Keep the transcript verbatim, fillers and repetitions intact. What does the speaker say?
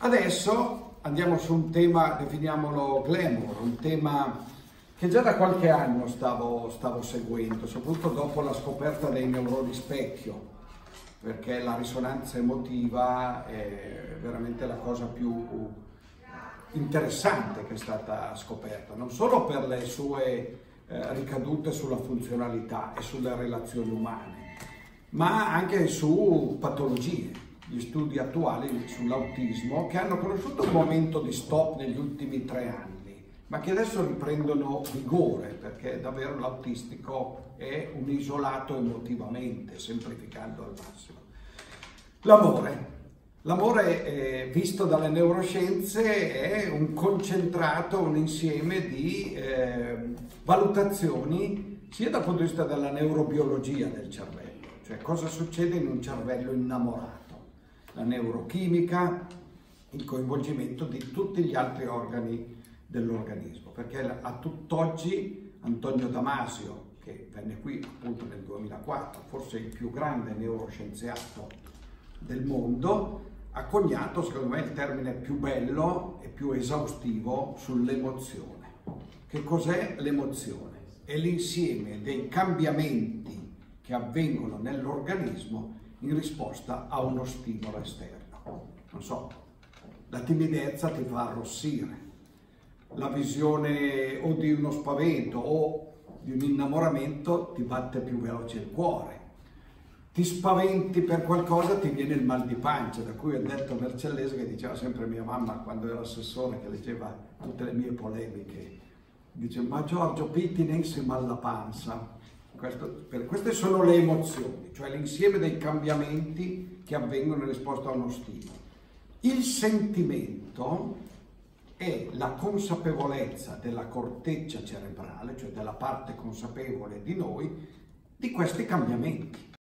Adesso andiamo su un tema, definiamolo glamour, un tema che già da qualche anno stavo, stavo seguendo, soprattutto dopo la scoperta dei neuroni specchio, perché la risonanza emotiva è veramente la cosa più interessante che è stata scoperta, non solo per le sue eh, ricadute sulla funzionalità e sulle relazioni umane, ma anche su patologie. Gli studi attuali sull'autismo, che hanno conosciuto un momento di stop negli ultimi tre anni, ma che adesso riprendono vigore, perché davvero l'autistico è un isolato emotivamente, semplificando al massimo. L'amore. L'amore, eh, visto dalle neuroscienze, è un concentrato, un insieme di eh, valutazioni, sia dal punto di vista della neurobiologia del cervello, cioè cosa succede in un cervello innamorato, la neurochimica, il coinvolgimento di tutti gli altri organi dell'organismo, perché a tutt'oggi Antonio Damasio, che venne qui appunto nel duemilaquattro, forse il più grande neuroscienziato del mondo, ha coniato secondo me il termine più bello e più esaustivo sull'emozione. Che cos'è l'emozione? È l'insieme dei cambiamenti che avvengono nell'organismo in risposta a uno stimolo esterno. Non so, la timidezza ti fa arrossire, la visione o di uno spavento o di un innamoramento ti batte più veloce il cuore, ti spaventi per qualcosa, ti viene il mal di pancia, da cui ha detto Mercellese, che diceva sempre mia mamma quando era assessore, che leggeva tutte le mie polemiche, dice: ma Giorgio Pitti ne si mal la panza. Questo, per, queste sono le emozioni, cioè l'insieme dei cambiamenti che avvengono in risposta a uno stimolo. Il sentimento è la consapevolezza della corteccia cerebrale, cioè della parte consapevole di noi, di questi cambiamenti.